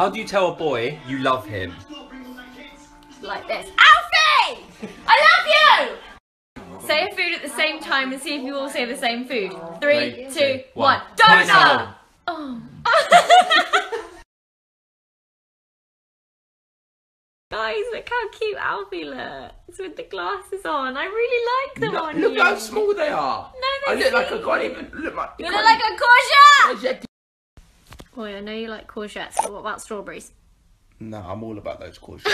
How do you tell a boy you love him? Like this. Alfie! I love you! Say a food at the same time and see if you all say the same food. 3, 2, 1. Dozer! Oh. Guys, look how cute Alfie looks with the glasses on. I really like them on you. Look how small they are. No, they're I look like I can't even look like... You look like a courgette! Boy, I know you like courgettes, but what about strawberries? No, I'm all about those courgettes.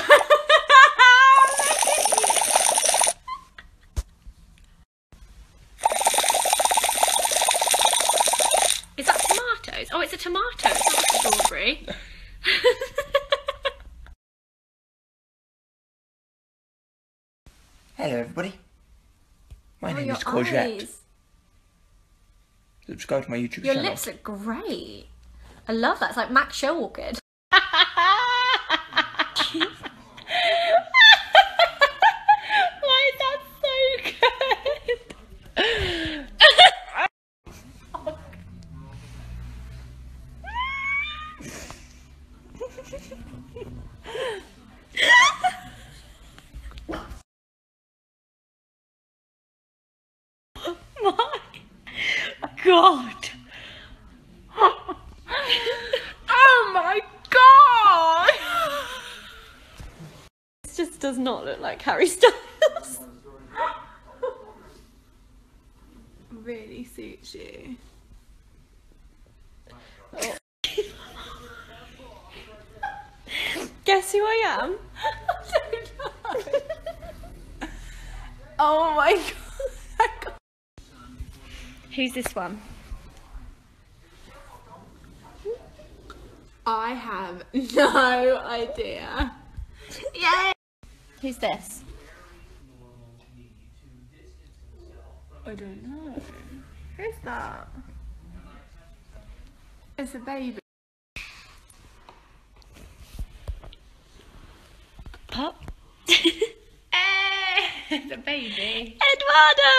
Is that tomatoes? Oh, it's a tomato. It's not a strawberry. Hello, everybody. My name is Courgette. Eyes. Subscribe to my YouTube channel. Your lips look great. I love that. It's like Max Sherwood. Why is that so good? Oh. My God. Just does not look like Harry Styles. Really suits you. Oh. Guess who I am? I don't know. Oh my God. Who's this one? I have no idea. Yay! Who's this? I don't know. Who's that? It's a baby. Pop. It's a baby. Eduardo!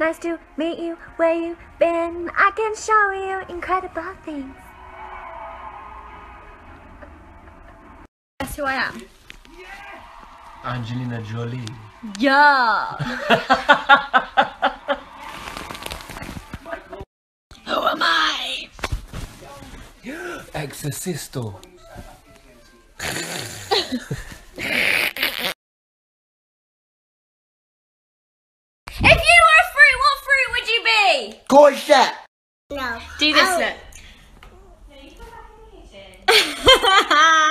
Nice to meet you. Where you been? I can show you incredible things. Who I am? Angelina Jolie. Yeah. Who am I? Exorcisto. If you were a fruit, what fruit would you be? Courgette. No. Do this look.